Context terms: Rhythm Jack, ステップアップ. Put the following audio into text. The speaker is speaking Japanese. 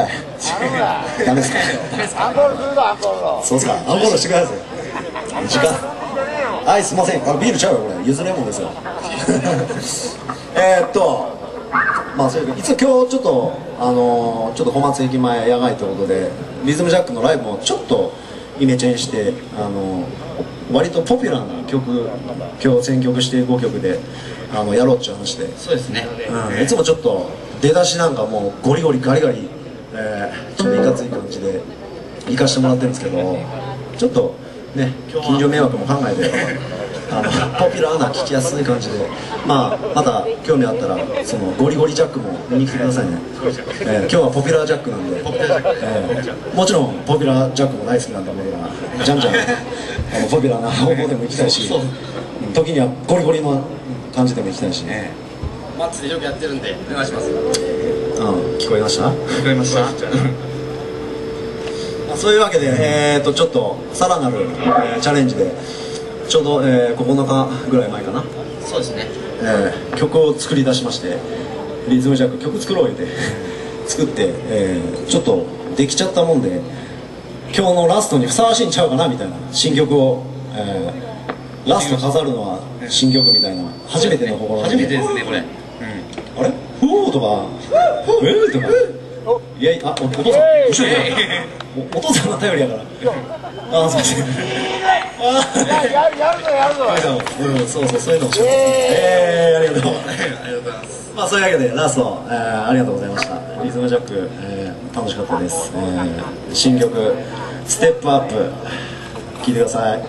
ダメですか。アンコールするぞ、アンコール。そうですか、アンコールしてください。時間。はい、すいません、ビールちゃうよ、これ、ゆずレモンですよ。まあ、そういう、一応今日ちょっと、小松駅前野外ということで。リズムジャックのライブもちょっと、イメチェンして、割とポピュラーな曲。今日選曲して5曲で、やろうっていう話で。そうですね。いつもちょっと、出だしなんかもう、ゴリゴリガリガリ。ちょっといかつい感じで行かしてもらってるんですけど、ちょっとね、近所迷惑も考えてポピュラーな聞きやすい感じで、まあ、また興味あったらそのゴリゴリジャックも見に来てくださいね。今日はポピュラージャックなんで、もちろんポピュラージャックも大好きなんで、僕らじゃんじゃんポピュラーな方向でも行きたいし、時にはゴリゴリの感じでも行きたいし、マッチでよくやってるんでお願いします。聞こえました？聞こえました。そういうわけで、ちょっとさらなる、チャレンジで、ちょうど、9日ぐらい前かな、そうですね、曲を作り出しまして、リズムジャック曲作ろう言うて作って、ちょっとできちゃったもんで、今日のラストにふさわしいんちゃうかなみたいな、新曲を、ラスト飾るのは新曲みたいな、初めての試み。初めてですねこれ、あれ「フォー」とか「フー」とか「いやいや」あ、お父さん後ろにいた。お父さんが頼りやから。ああ、すいません。やるぞ。そうそう、そういうのをします。ありがとう。まあそういうわけでラスト、ありがとうございました。リズムジャック、楽しかったです。新曲「ステップアップ」聴いてください。